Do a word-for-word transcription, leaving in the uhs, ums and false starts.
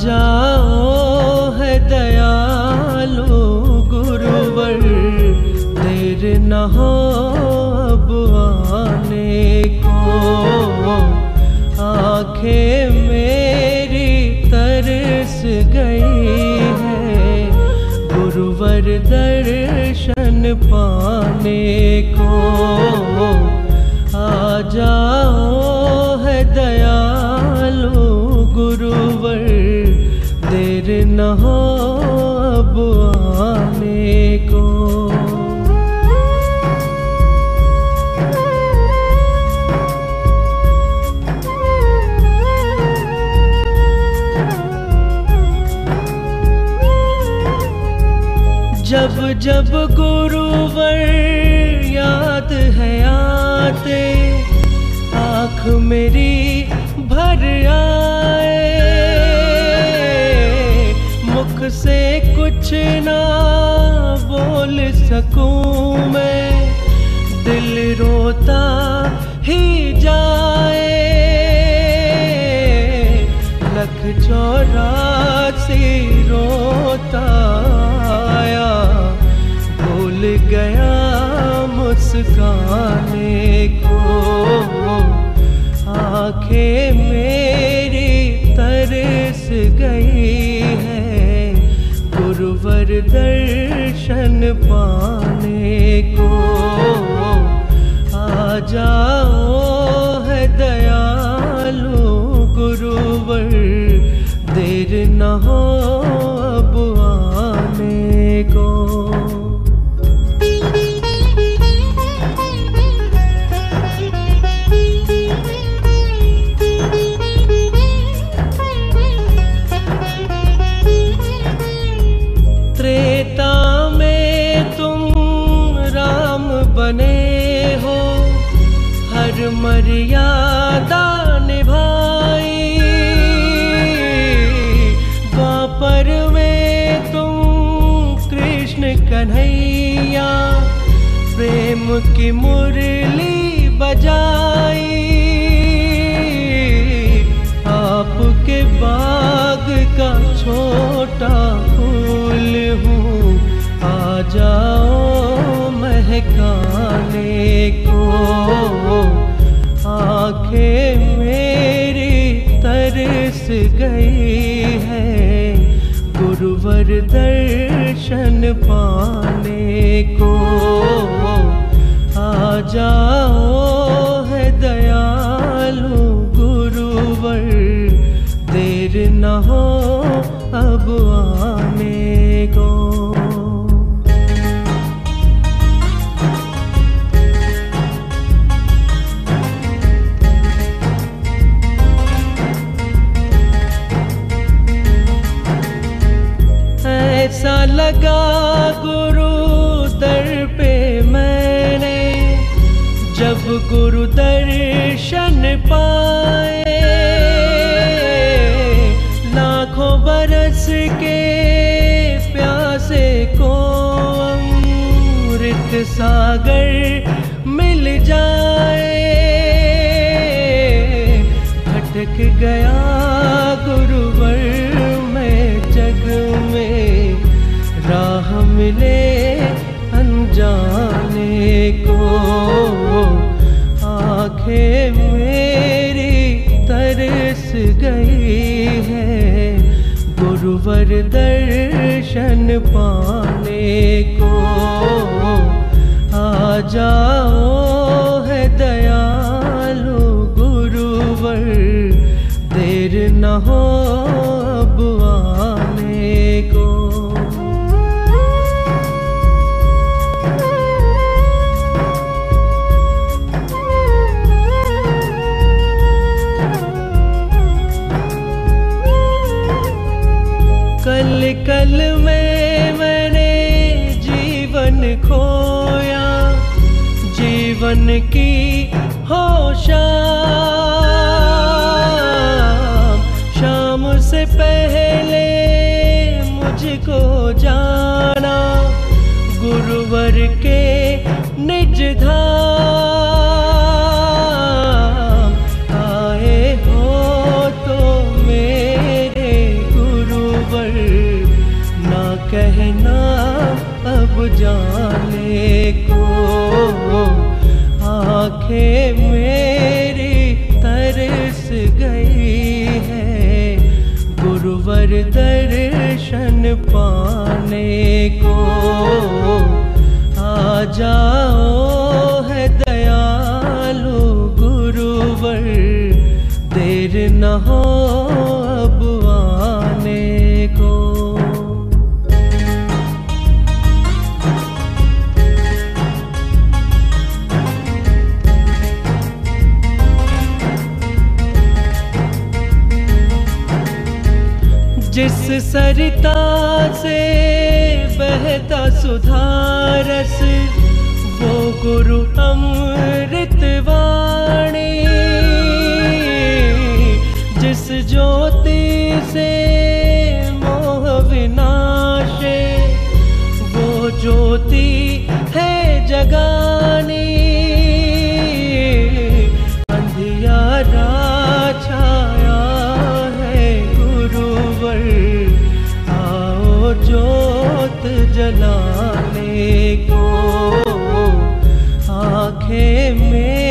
जाओ है दयालो गुरुवर, देर न हो अब आने को। आंखें मेरी तरस गई है गुरुवर दर्शन पाने को। आ जाओ है दयालो गुरुवर, देर न हो अब आने को। जब जब गुरुवर याद है आते, आँख मेरी भर आए। मुख से कुछ ना बोल सकूं मैं, दिल रोता ही जाए। लख चौरासी रोता आया, भूल गया मुस्काने को। आँखें मेरी तरस गई है गुरुवर दर्शन पाने को। आ जाओ है दयालु गुरुवर, देर न हो अब आने को। मर्यादा निभाई द्वापर में तुम कृष्ण कन्हैया, प्रेम की मुरली बजाई। आपके बाग का छोटा फूल हूँ, आ जाओ महकाने को। आँखें मेरी तरस गई है गुरुवर दर्शन पाने को। आ जाओ है दयालु गुरुवर, देर न हो अब आने को। ऐसा लगा गुरु दर पे मैंने जब गुरु दर्शन पाए। लाखों बरस के प्यासे को अमृत सागर मिल जाए। भटक गया गुरुवर मैं जग में, राह मिले अनजाने को। आँखें मेरी तरस गई है गुरुवर दर्शन पाने को। आ जाओ है दयालु गुरुवर, देर न हो अब आने को। कल में मैंने जीवन खोया, जीवन की होशाम। शाम से पहले मुझको जाना गुरुवर के निज धाम। आए हो तो मेरे गुरु कहना अब जाने को, आंखें मेरी तरस गई है गुरुवर दर्शन पाने को। आ जाओ है दयालु गुरुवर, देर न हो अब आने को। जिस सरिता से बहता सुधारस, वो गुरु अमृतवाणी। जिस ज्योति से मोह विनाशे, वो ज्योति है जगानी। अंधियारा छाया है गुरुवर, आओ ज्योत जलाने को। आंखें में